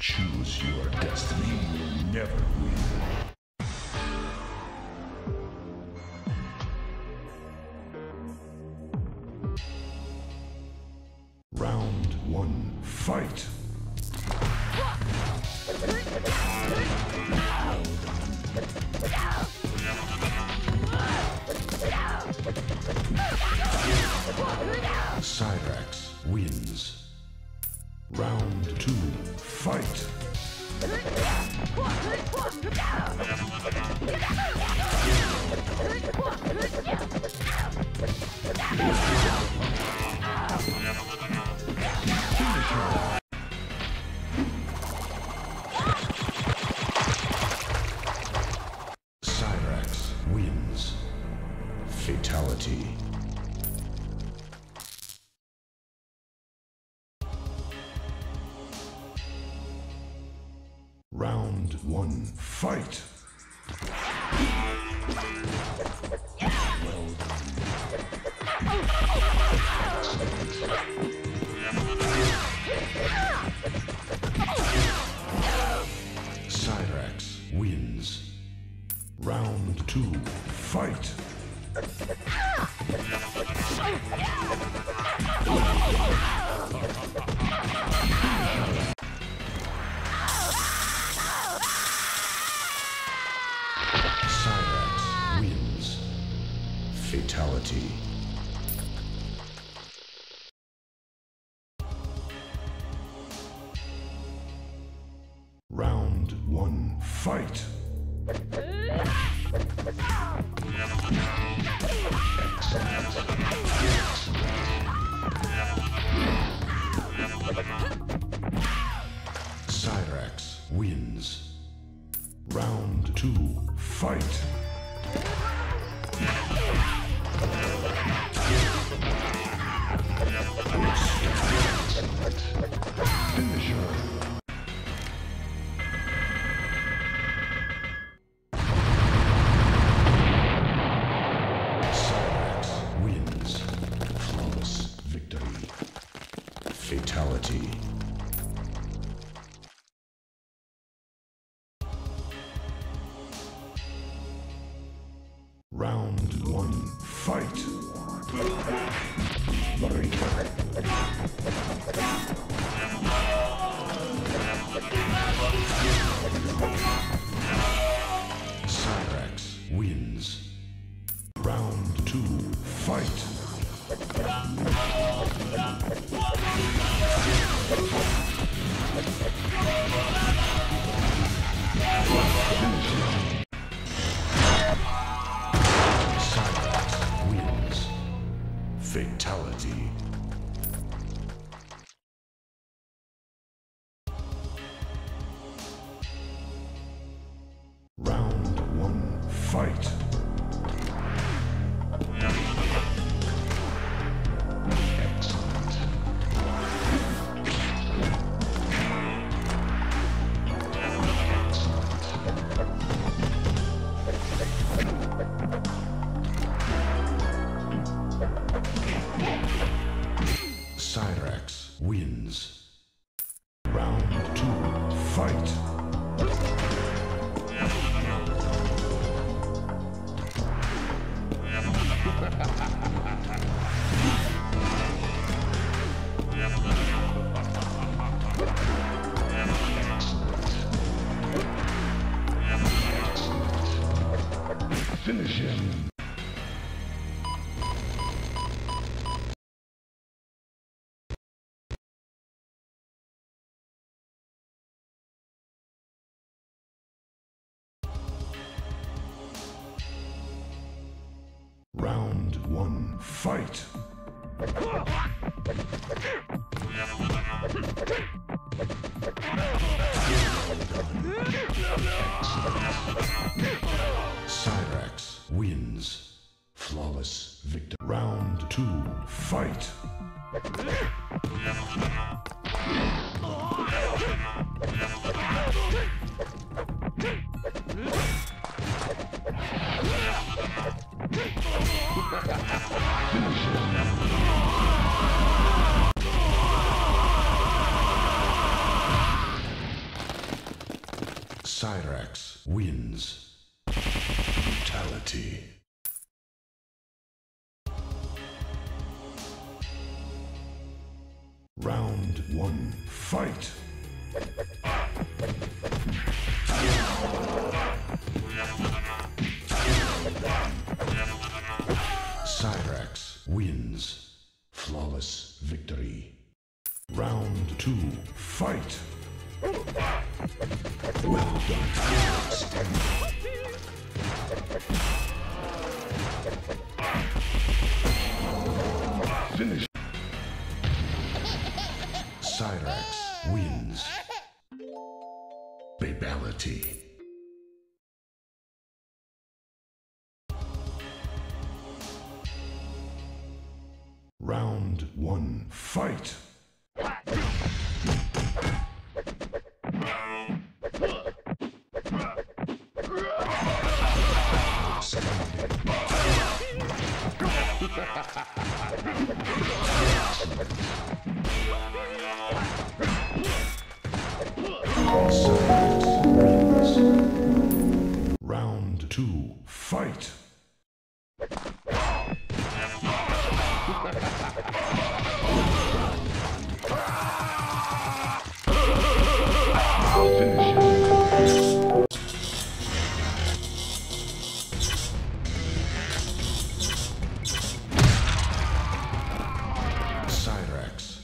Choose your destiny, you'll never win. Fight! Cyrax wins. Round 2, fight! Fatality. Round 1, fight! Cyrax wins. Round 2, fight! Cyrax wins. Fatality. Round 1, fight! Cyrax wins. Round 2, fight! Finisher. Fatality. Round 1, fight! Cyrax wins. Round 2, fight! Cyrax wins. Fatality. Round 1, fight! Cyrax wins. Round 2, fight! Finish him! Round 1, fight! Cyrax wins. Flawless victory. Round 2, fight! Cyrax wins. Brutality. Round one, fight! Cyrax wins. Flawless victory. Round two, fight! Well done, Stamina. Finish. Cyrax wins. Babality. Round one, fight! Round two, fight!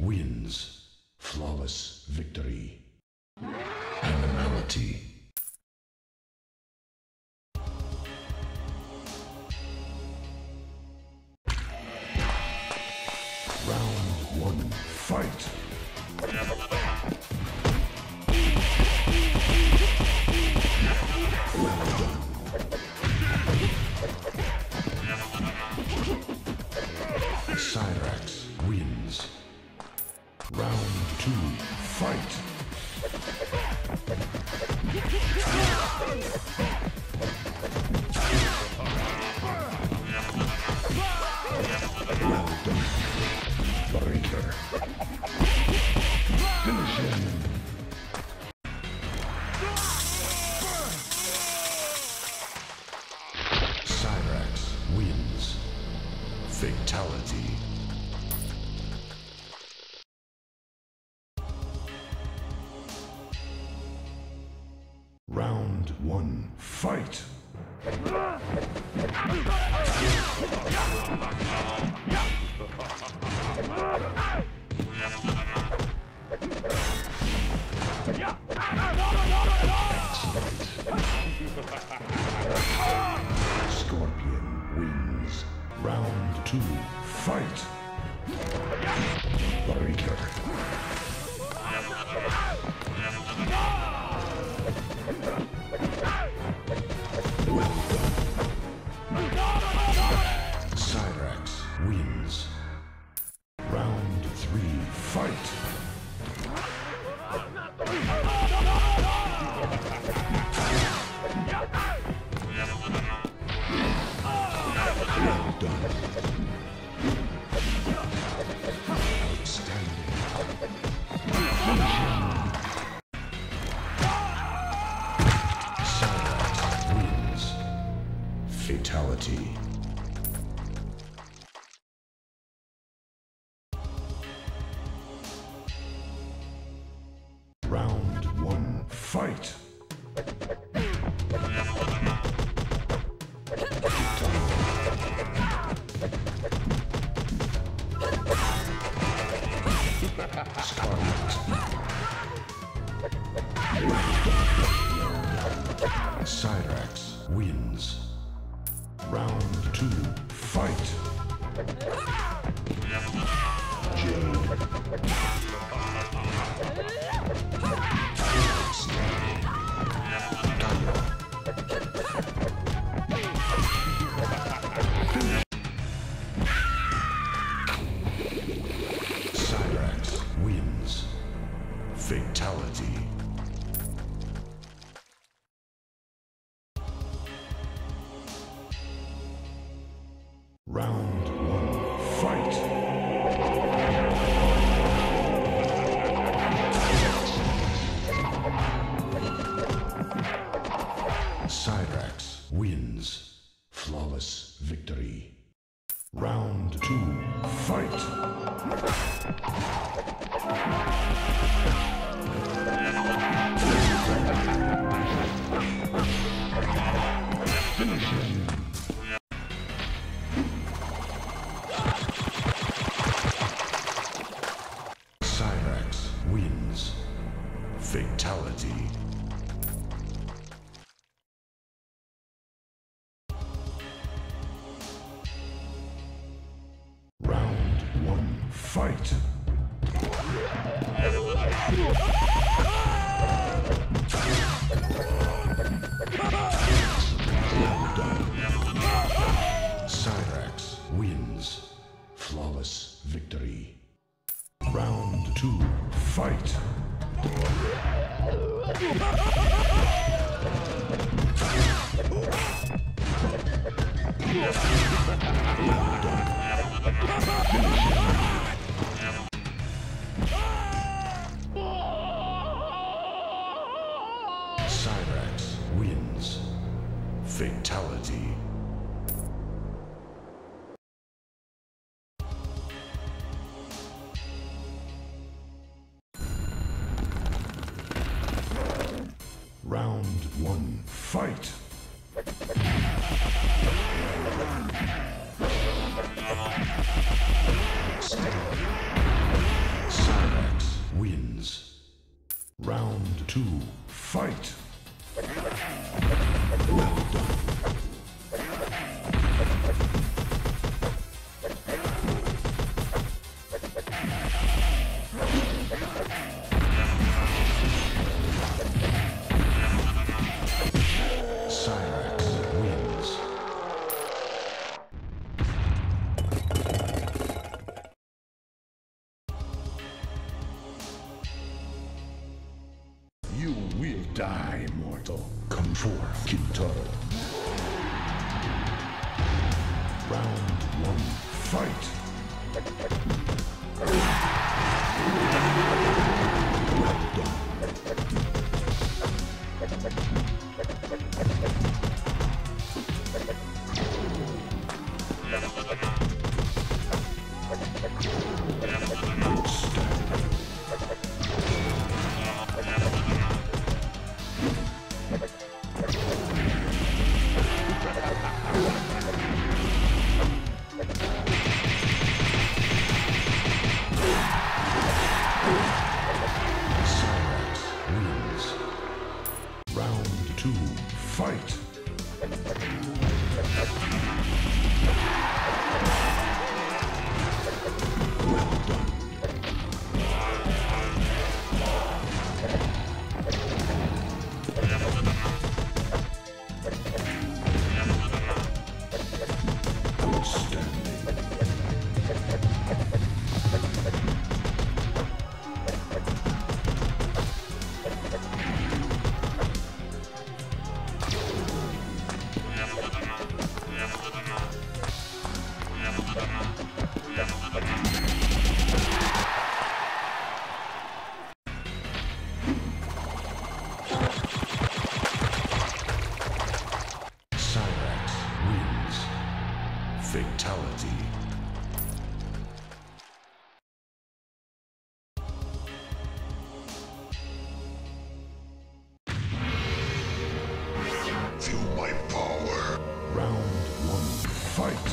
Wins. Flawless victory. Animality. Round one, fight! Cyrax wins. Round two, fight! Well done, breaker. Finish him. Cyrax wins. Fatality. Round one, fight! Scorpion wins. Round two, fight! Breaker. Cyrax wins. Round three, fight! Well done. Outstanding. Cyrax wins. Fatality. Round one, fight! Cyrax wins. Round two, fight! Jade. Cyrax wins. Fatality. Round one, fight! Fatality. Round one, fight. Well done. Cyrax wins. Flawless victory. Round two, fight. Cyrax wins. Fatality. Round one, fight! Cyrax wins. Round two, fight! Well done. You will die, mortal. Come forth, Kintaro. Round one, fight. Well done. Good stand. To fight. Well done. Good standing. Fatality. Feel my power. Round one, fight. Fight!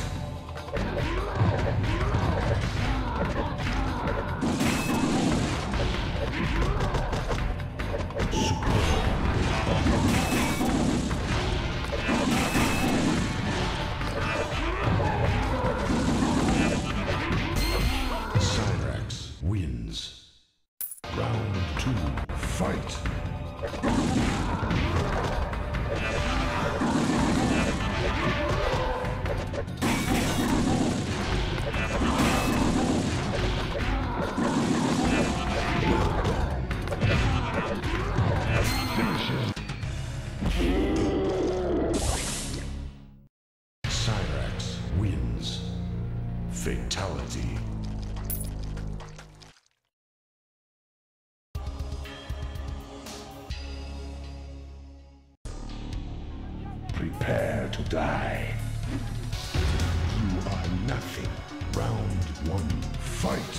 Cyrax wins. Fatality. Prepare to die. You are nothing. Round one, fight.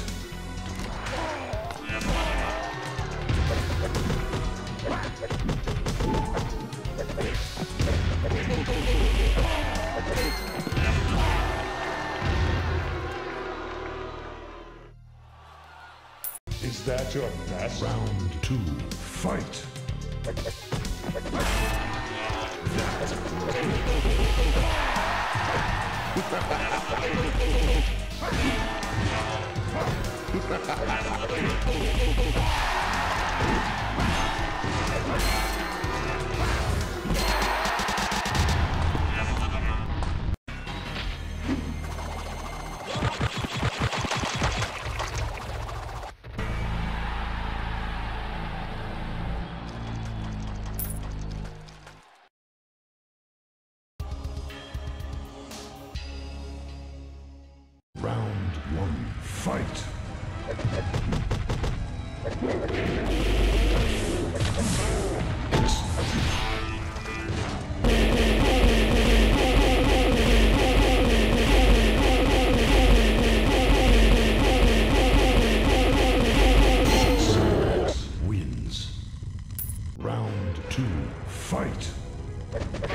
Is that your best? Round two, fight. Fight! Fight! Cyrax wins. Round 2, fight!